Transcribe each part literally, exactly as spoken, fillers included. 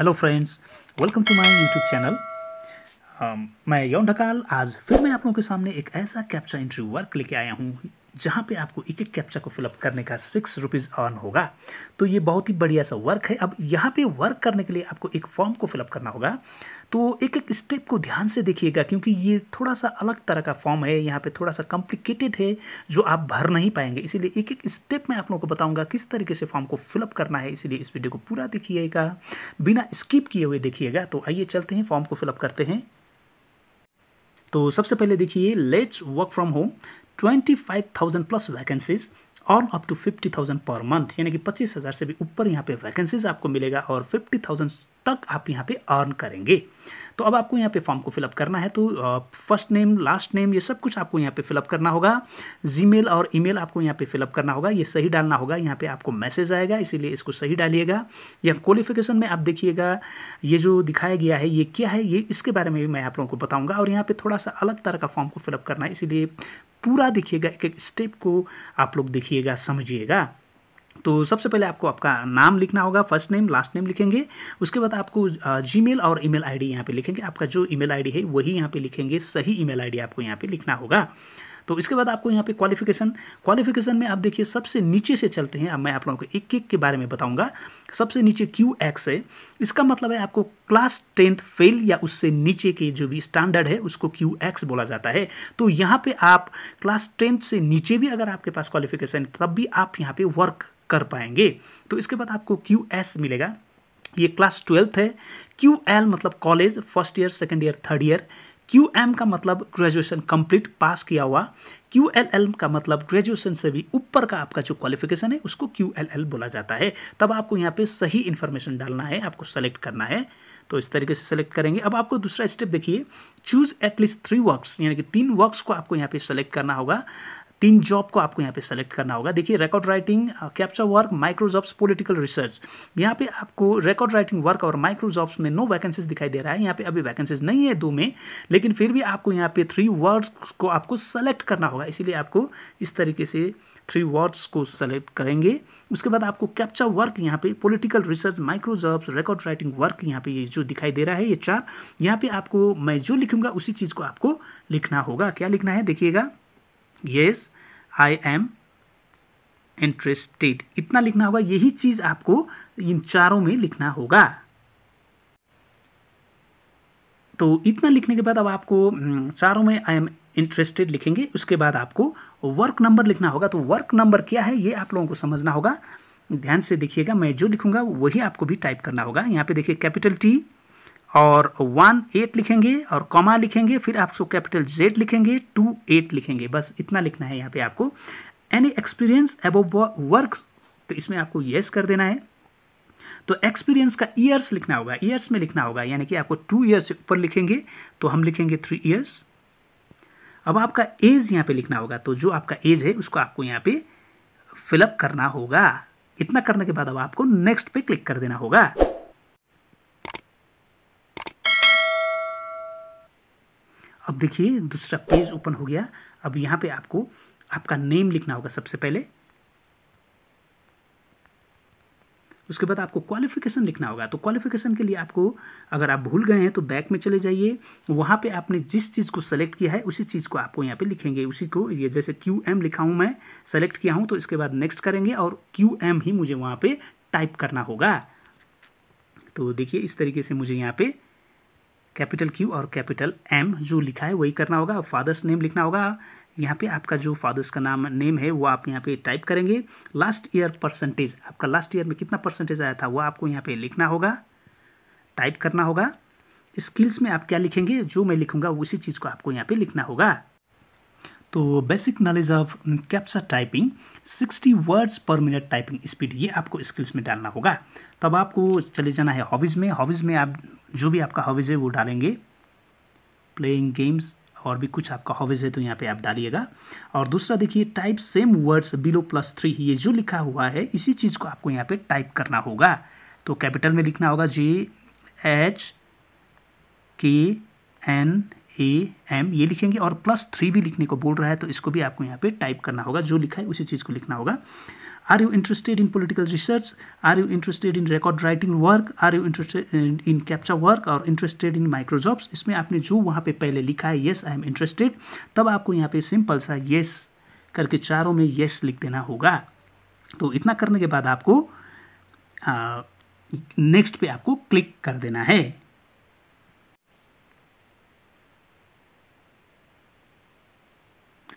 Hello friends, welcome to my YouTube channel. मैं यौन ढकाल। आज फिर मैं आप लोगों के सामने एक ऐसा कैप्चा एंट्री वर्क लेके आया हूँ जहाँ पे आपको एक एक कैप्चा को फिलअप करने का सिक्स रुपीज़ अर्न होगा। तो ये बहुत ही बढ़िया सा वर्क है। अब यहाँ पे वर्क करने के लिए आपको एक फॉर्म को फिलअप करना होगा। तो एक एक स्टेप को ध्यान से देखिएगा, क्योंकि ये थोड़ा सा अलग तरह का फॉर्म है, यहाँ पे थोड़ा सा कॉम्प्लिकेटेड है जो आप भर नहीं पाएंगे। इसीलिए एक एक स्टेप मैं आप लोगों को बताऊँगा किस तरीके से फॉर्म को फिलअप करना है। इसीलिए इस वीडियो को पूरा देखिएगा, बिना स्किप किए हुए देखिएगा। तो आइए चलते हैं, फॉर्म को फिलअप करते हैं। तो सबसे पहले देखिए, लेट्स वर्क फ्रॉम होम, पच्चीस हज़ार प्लस वैकेंसीज और अप टू पचास हज़ार पर मंथ, यानी कि पच्चीस हज़ार से भी ऊपर यहाँ पे वैकेंसीज आपको मिलेगा और पचास हज़ार तक आप यहाँ पे अर्न करेंगे। तो अब आपको यहाँ पे फॉर्म को फिलअप करना है। तो फर्स्ट नेम, लास्ट नेम, ये सब कुछ आपको यहाँ पे फिलअप करना होगा। जीमेल और ईमेल आपको यहाँ पे फिलअप करना होगा, ये सही डालना होगा। यहाँ पे आपको मैसेज आएगा, इसीलिए इसको सही डालिएगा। या क्वालिफिकेशन में आप देखिएगा, ये जो दिखाया गया है ये क्या है, ये इसके बारे में भी मैं आप लोगों को बताऊँगा। और यहाँ पर थोड़ा सा अलग तरह का फॉर्म को फिलअप करना है, इसीलिए पूरा देखिएगा, एक एक स्टेप को आप लोग देखिएगा, समझिएगा। तो सबसे पहले आपको आपका नाम लिखना होगा, फर्स्ट नेम, लास्ट नेम लिखेंगे। उसके बाद आपको जीमेल और ईमेल आईडी यहाँ पे लिखेंगे, आपका जो ईमेल आईडी है वही यहाँ पे लिखेंगे, सही ईमेल आईडी आपको यहाँ पे लिखना होगा। तो इसके बाद आपको यहाँ पे क्वालिफिकेशन, क्वालिफिकेशन में आप देखिए सबसे नीचे से चलते हैं। अब मैं आप लोगों को एक एक के बारे में बताऊंगा। सबसे नीचे क्यू एक्स है, इसका मतलब है आपको क्लास टेंथ फेल या उससे नीचे के जो भी स्टैंडर्ड है उसको क्यू एक्स बोला जाता है। तो यहाँ पे आप क्लास टेंथ से नीचे भी अगर आपके पास क्वालिफिकेशन तब भी आप यहाँ पे वर्क कर पाएंगे। तो इसके बाद आपको क्यू एस मिलेगा, ये क्लास ट्वेल्थ है। क्यू एल मतलब college, first year, second year, third year. Q M का मतलब ग्रेजुएशन कंप्लीट, पास किया हुआ। क्यू एल एल का मतलब ग्रेजुएशन से भी ऊपर का आपका जो क्वालिफिकेशन है उसको क्यू एल एल बोला जाता है। तब आपको यहाँ पे सही इन्फॉर्मेशन डालना है, आपको सेलेक्ट करना है। तो इस तरीके से सेलेक्ट करेंगे। अब आपको दूसरा स्टेप देखिए, चूज़ एटलीस्ट थ्री वर्क्स, यानी कि तीन वर्क्स को आपको यहाँ पे सेलेक्ट करना होगा, तीन जॉब को आपको यहाँ पे सेलेक्ट करना होगा। देखिए, record writing, captcha work, micro jobs, political research. यहाँ पे आपको रिकॉर्ड राइटिंग वर्क और माइक्रो जॉब्स में नो वैकेंसीज दिखाई दे रहा है, यहाँ पे अभी वैकेंसीज नहीं है दो में, लेकिन फिर भी आपको यहाँ पे थ्री वर्ड्स को आपको सेलेक्ट करना होगा। इसीलिए आपको इस तरीके से थ्री वर्ड्स को सेलेक्ट करेंगे। उसके बाद आपको कैप्चा वर्क, यहाँ पे political research, micro jobs, record writing work, यहाँ पे ये जो दिखाई दे रहा है ये चार, यहाँ पे आपको मैं जो लिखूँगा उसी चीज़ को आपको लिखना होगा। क्या लिखना है देखिएगा, येस आई एम इंटरेस्टेड, इतना लिखना होगा। यही चीज़ आपको इन चारों में लिखना होगा। तो इतना लिखने के बाद अब आपको चारों में आई एम इंटरेस्टेड लिखेंगे। उसके बाद आपको वर्क नंबर लिखना होगा। तो वर्क नंबर क्या है ये आप लोगों को समझना होगा, ध्यान से देखिएगा। मैं जो लिखूंगा वही आपको भी टाइप करना होगा। यहाँ पे देखिए, कैपिटल टी और वन एट लिखेंगे और कॉमा लिखेंगे, फिर आपको कैपिटल जेड लिखेंगे, टू एट लिखेंगे, बस इतना लिखना है यहाँ पे आपको। एनी एक्सपीरियंस अबव वर्क्स, तो इसमें आपको येस कर देना है। तो एक्सपीरियंस का ईयर्स लिखना होगा, ईयर्स में लिखना होगा, यानी कि आपको टू ईयर्स से ऊपर लिखेंगे, तो हम लिखेंगे थ्री ईयर्स। अब आपका एज यहाँ पे लिखना होगा, तो जो आपका एज है उसको आपको यहाँ पे फिलअप करना होगा। इतना करने के बाद अब आपको नेक्स्ट पे क्लिक कर देना होगा। अब देखिए दूसरा पेज ओपन हो गया। अब यहाँ पे आपको आपका नेम लिखना होगा सबसे पहले, उसके बाद आपको क्वालिफिकेशन लिखना होगा। तो क्वालिफिकेशन के लिए आपको, अगर आप भूल गए हैं तो बैक में चले जाइए, वहाँ पे आपने जिस चीज़ को सेलेक्ट किया है उसी चीज़ को आपको यहाँ पे लिखेंगे, उसी को। ये जैसे क्यू एम लिखा हूँ मैं, सेलेक्ट किया हूँ, तो इसके बाद नेक्स्ट करेंगे और क्यू एम ही मुझे वहाँ पे टाइप करना होगा। तो देखिए इस तरीके से मुझे यहाँ पे कैपिटल क्यू और कैपिटल एम जो लिखा है वही करना होगा। फादर्स नेम लिखना होगा, यहाँ पे आपका जो फादर्स का नाम नेम है वो आप यहाँ पे टाइप करेंगे। लास्ट ईयर परसेंटेज, आपका लास्ट ईयर में कितना परसेंटेज आया था वो आपको यहाँ पे लिखना होगा, टाइप करना होगा। स्किल्स में आप क्या लिखेंगे, जो मैं लिखूँगा उसी चीज़ को आपको यहाँ पे लिखना होगा। तो basic knowledge of captcha typing, sixty words per minute typing speed, ये आपको स्किल्स में डालना होगा। तब आपको चले जाना है हॉबीज़ में। हॉबीज़ में आप जो भी आपका हॉबीज़ है वो डालेंगे, प्लेइंग गेम्स और भी कुछ आपका हॉबीज़ है तो यहाँ पे आप डालिएगा। और दूसरा देखिए, type same words below plus three, ये जो लिखा हुआ है इसी चीज़ को आपको यहाँ पे टाइप करना होगा। तो कैपिटल में लिखना होगा J H K N A M, ये लिखेंगे और प्लस थ्री भी लिखने को बोल रहा है, तो इसको भी आपको यहाँ पे टाइप करना होगा। जो लिखा है उसी चीज़ को लिखना होगा। Are you interested in political research? Are you interested in record writing work? Are you interested in captcha work और interested in micro jobs? इसमें आपने जो वहाँ पे पहले लिखा है yes I am interested, तब आपको यहाँ पे सिंपल सा yes करके चारों में yes लिख देना होगा। तो इतना करने के बाद आपको आ, नेक्स्ट पे आपको क्लिक कर देना है।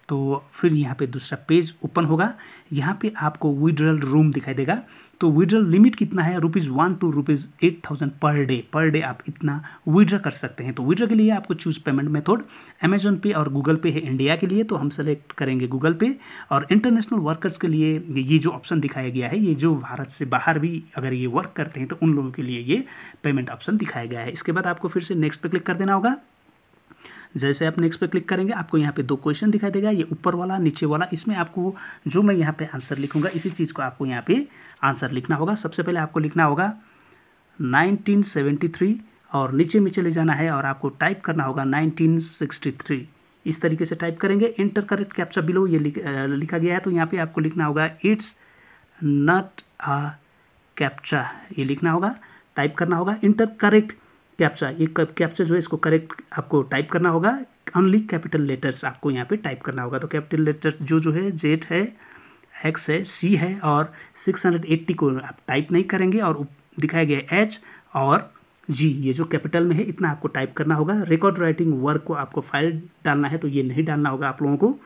तो फिर यहाँ पे दूसरा पेज ओपन होगा। यहाँ पे आपको विड्रॉल रूम दिखाई देगा। तो विड्रॉल लिमिट कितना है? Rupees one two rupees eight thousand per day per day आप इतना विड्रॉ कर सकते हैं। तो विड्रॉ के लिए आपको चूज पेमेंट मेथड, अमेजोन पे और गूगल पे है इंडिया के लिए, तो हम सेलेक्ट करेंगे गूगल पे। और इंटरनेशनल वर्कर्स के लिए ये जो ऑप्शन दिखाया गया है, ये जो भारत से बाहर भी अगर ये वर्क करते हैं तो उन लोगों के लिए ये पेमेंट ऑप्शन दिखाया गया है। इसके बाद आपको फिर से नेक्स्ट पर क्लिक कर देना होगा। जैसे आप नेक्स्ट पे क्लिक करेंगे आपको यहाँ पे दो क्वेश्चन दिखाई देगा, ये ऊपर वाला नीचे वाला। इसमें आपको जो मैं यहाँ पे आंसर लिखूंगा इसी चीज़ को आपको यहाँ पे आंसर लिखना होगा। सबसे पहले आपको लिखना होगा नाइनटीन सेवेंटी थ्री और नीचे में चले जाना है और आपको टाइप करना होगा नाइनटीन सिक्सटी थ्री। इस तरीके से टाइप करेंगे। इंटर करेक्ट कैप्चा बिलो ये लिख, आ, लिखा गया है, तो यहाँ पर आपको लिखना होगा इट्स नॉट अ कैप्चा, ये लिखना होगा, टाइप करना होगा। इंटर करेक्ट कैप्चा, ये कैप्चा जो है इसको करेक्ट आपको टाइप करना होगा। ओनली कैपिटल लेटर्स आपको यहाँ पे टाइप करना होगा। तो कैपिटल लेटर्स जो जो है जेड है, एक्स है, सी है और सिक्स हंड्रेड एट्टी को आप टाइप नहीं करेंगे। और दिखाया गया है एच और जी, ये जो कैपिटल में है इतना आपको टाइप करना होगा। रिकॉर्ड राइटिंग वर्क को आपको फाइल डालना है, तो ये नहीं डालना होगा आप लोगों को।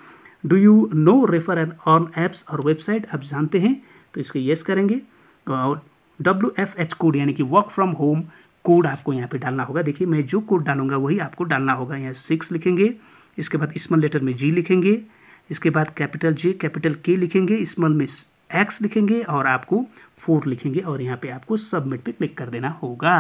Do you know refer and earn apps और वेबसाइट, आप जानते हैं तो इसके येस करेंगे। और डब्ल्यू एफ एच कोड यानी कि वर्क फ्रॉम होम कोड आपको यहाँ पे डालना होगा। देखिए मैं जो कोड डालूंगा वही आपको डालना होगा। यहाँ सिक्स लिखेंगे, इसके बाद स्मॉल लेटर में जी लिखेंगे, इसके बाद कैपिटल जे कैपिटल के लिखेंगे, स्मॉल में एक्स लिखेंगे और आपको फोर लिखेंगे और यहाँ पे आपको सबमिट पे क्लिक कर देना होगा।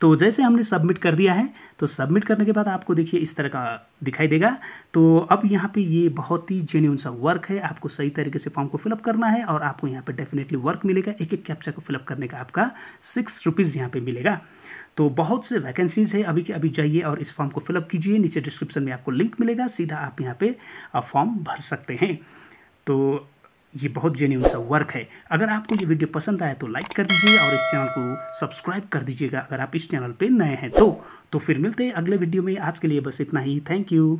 तो जैसे हमने सबमिट कर दिया है, तो सबमिट करने के बाद आपको देखिए इस तरह का दिखाई देगा। तो अब यहाँ पे ये बहुत ही जेन्युइन सा वर्क है। आपको सही तरीके से फॉर्म को फिलअप करना है और आपको यहाँ पे डेफिनेटली वर्क मिलेगा। एक एक कैप्चा को फिलअप करने का आपका सिक्स रुपीज़ यहाँ पे मिलेगा। तो बहुत से वैकेंसीज़ है, अभी के अभी जाइए और इस फॉर्म को फिलअप कीजिए। नीचे डिस्क्रिप्शन में आपको लिंक मिलेगा, सीधा आप यहाँ पे फॉर्म भर सकते हैं। तो ये बहुत जेन्युइन सा वर्क है। अगर आपको ये वीडियो पसंद आए तो लाइक कर दीजिए और इस चैनल को सब्सक्राइब कर दीजिएगा अगर आप इस चैनल पे नए हैं तो। तो फिर मिलते हैं अगले वीडियो में। आज के लिए बस इतना ही। Thank you.